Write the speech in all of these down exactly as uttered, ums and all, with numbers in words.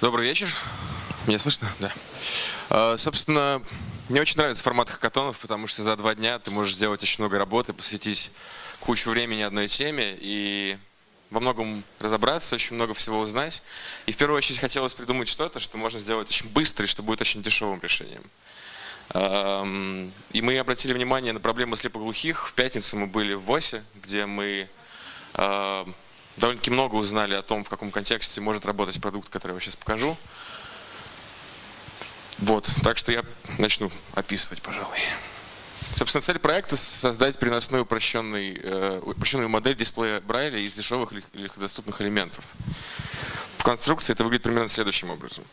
Добрый вечер. Меня слышно? Да. А, собственно, мне очень нравится формат хакатонов, потому что за два дня ты можешь сделать очень много работы, посвятить кучу времени одной теме и во многом разобраться, очень много всего узнать. И в первую очередь хотелось придумать что-то, что можно сделать очень быстро и что будет очень дешевым решением. И мы обратили внимание на проблему слепоглухих. В пятницу мы были в ВОСе, где мы довольно-таки много узнали о том, в каком контексте может работать продукт, который я вам сейчас покажу. Вот, так что я начну описывать, пожалуй. Собственно, цель проекта — создать переносную упрощенную, упрощенную модель дисплея Брайля из дешевых легкодоступных элементов. В конструкции это выглядит примерно следующим образом.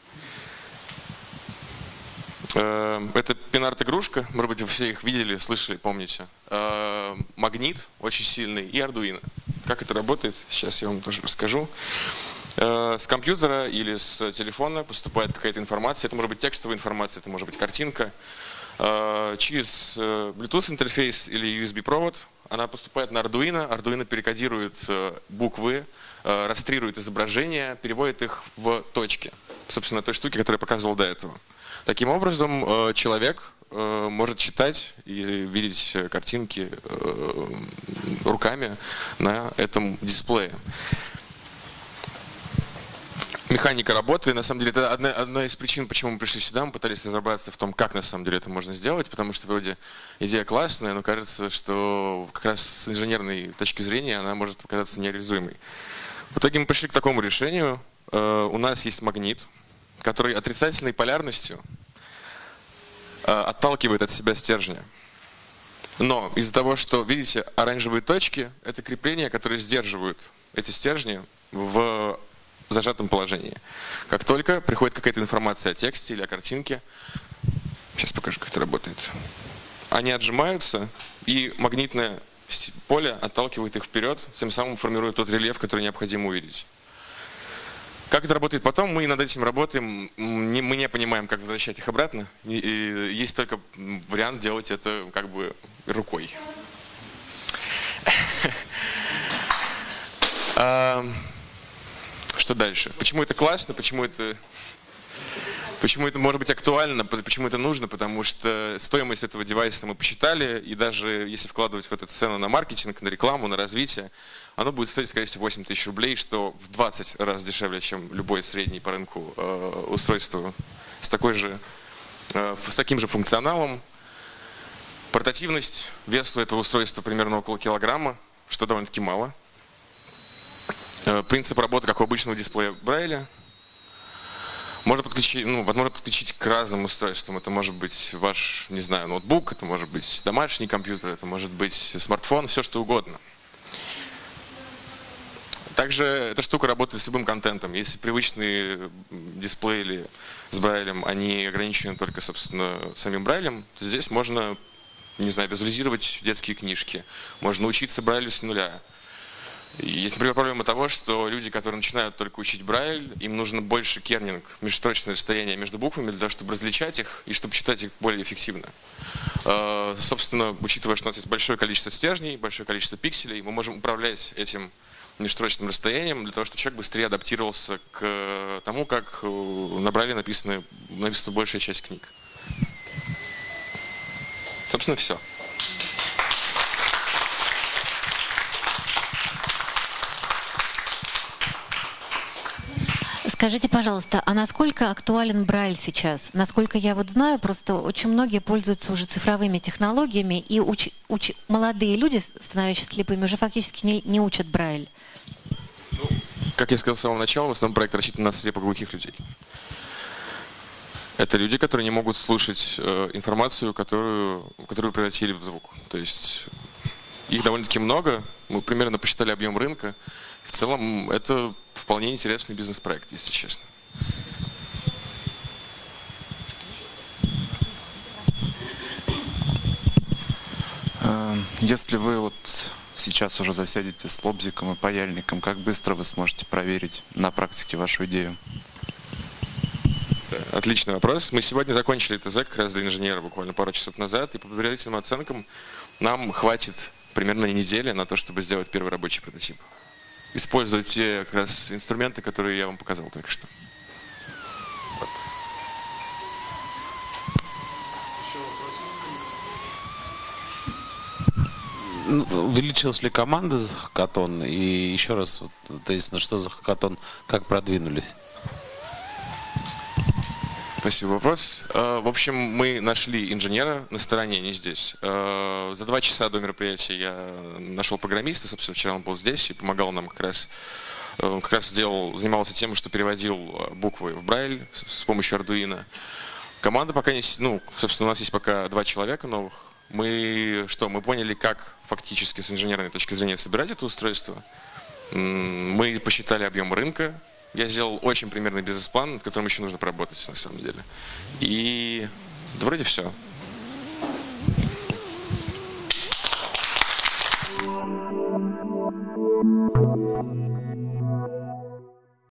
Это пинарт-игрушка, может быть, вы все их видели, слышали, помните. Магнит очень сильный и Ардуино. Как это работает, сейчас я вам тоже расскажу. С компьютера или с телефона поступает какая-то информация. Это может быть текстовая информация, это может быть картинка. Через Bluetooth интерфейс или ю эс би провод она поступает на Arduino. Arduino перекодирует буквы, растрирует изображения, переводит их в точки. Собственно, той штуки, которую я показывал до этого. Таким образом, человек может читать и видеть картинки руками на этом дисплее. Механика работы, на самом деле, это одна, одна из причин, почему мы пришли сюда. Мы пытались разобраться в том, как на самом деле это можно сделать, потому что вроде идея классная, но кажется, что как раз с инженерной точки зрения она может показаться нереализуемой. В итоге мы пришли к такому решению. У нас есть магнит, который отрицательной полярностью отталкивает от себя стержня. Но из-за того, что, видите, оранжевые точки — это крепления, которые сдерживают эти стержни в в зажатом положении. Как только приходит какая-то информация о тексте или о картинке, сейчас покажу, как это работает, они отжимаются, и магнитное поле отталкивает их вперед, тем самым формируя тот рельеф, который необходимо увидеть. Как это работает потом, мы над этим работаем, мы не понимаем, как возвращать их обратно, и есть только вариант делать это как бы рукой. Что дальше? Почему это классно? Почему это, почему это может быть актуально? Почему это нужно? Потому что стоимость этого девайса мы посчитали, и даже если вкладывать в эту цену на маркетинг, на рекламу, на развитие, оно будет стоить, скорее всего, восемь тысяч рублей, что в двадцать раз дешевле, чем любое среднее по рынку э, устройство с, такой же, э, с таким же функционалом. Портативность, вес у этого устройства примерно около килограмма, что довольно-таки мало. Принцип работы, как у обычного дисплея Брайля. Можно подключить, ну, можно подключить к разным устройствам. Это может быть ваш, не знаю, ноутбук, это может быть домашний компьютер, это может быть смартфон, все что угодно. Также эта штука работает с любым контентом. Если привычные дисплеи с Брайлем, они ограничены только, собственно, самим Брайлем, то здесь можно, не знаю, визуализировать детские книжки, можно учиться Брайлю с нуля. Есть, например, проблема того, что люди, которые начинают только учить Брайль, им нужно больше кернинг, межстрочное расстояние между буквами, для того, чтобы различать их и чтобы читать их более эффективно. Собственно, учитывая, что у нас есть большое количество стержней, большое количество пикселей, мы можем управлять этим межстрочным расстоянием для того, чтобы человек быстрее адаптировался к тому, как на Брайле написана, написана большая часть книг. Собственно, все. Скажите, пожалуйста, а насколько актуален Брайль сейчас? Насколько я вот знаю, просто очень многие пользуются уже цифровыми технологиями, и уч, уч, молодые люди, становящиеся слепыми, уже фактически не, не учат Брайль. Ну, как я сказал с самого начала, в основном проект рассчитан на слепоглухих людей. Это люди, которые не могут слушать э, информацию, которую, которую превратили в звук. То есть их довольно-таки много. Мы примерно посчитали объем рынка. В целом это вполне интересный бизнес-проект, если честно. Если вы вот сейчас уже засядете с лобзиком и паяльником, как быстро вы сможете проверить на практике вашу идею? Отличный вопрос. Мы сегодня закончили ТЗ как раз для инженера буквально пару часов назад, и по предварительным оценкам нам хватит примерно недели на то, чтобы сделать первый рабочий прототип. использовать те как раз инструменты, которые я вам показал только что. Вот. Увеличилась ли команда за хакатон? И еще раз, то есть, на что за хакатон, как продвинулись? Спасибо, вопрос. В общем, мы нашли инженера на стороне, не здесь. За два часа до мероприятия я нашел программиста, собственно, вчера он был здесь и помогал нам как раз, как раз делал, занимался тем, что переводил буквы в Брайль с помощью Ардуино. Команда пока не, ну, собственно, у нас есть пока два человека новых. Мы что, мы поняли, как фактически с инженерной точки зрения собирать это устройство. Мы посчитали объем рынка. Я сделал очень примерный бизнес-план, над которым еще нужно поработать, на самом деле. И да, вроде все.